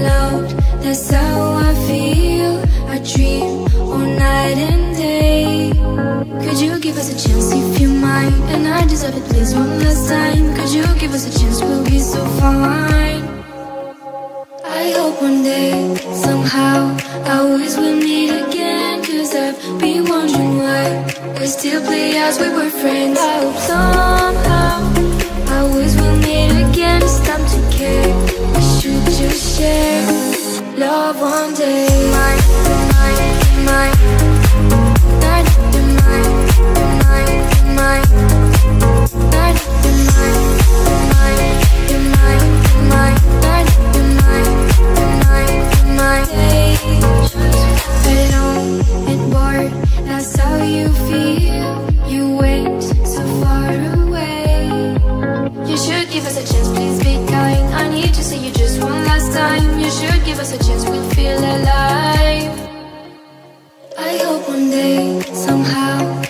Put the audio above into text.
loud, that's how I feel. I dream all night and day. Could you give us a chance if you mind? And I deserve it, please, one last time. Could you give us a chance, we'll be so fine. I hope one day, somehow, our ways will meet again. Cause I've been wondering why we still play as we were friends. I hope somehow always we'll meet again, it's time to care. We should just share love one day. Somehow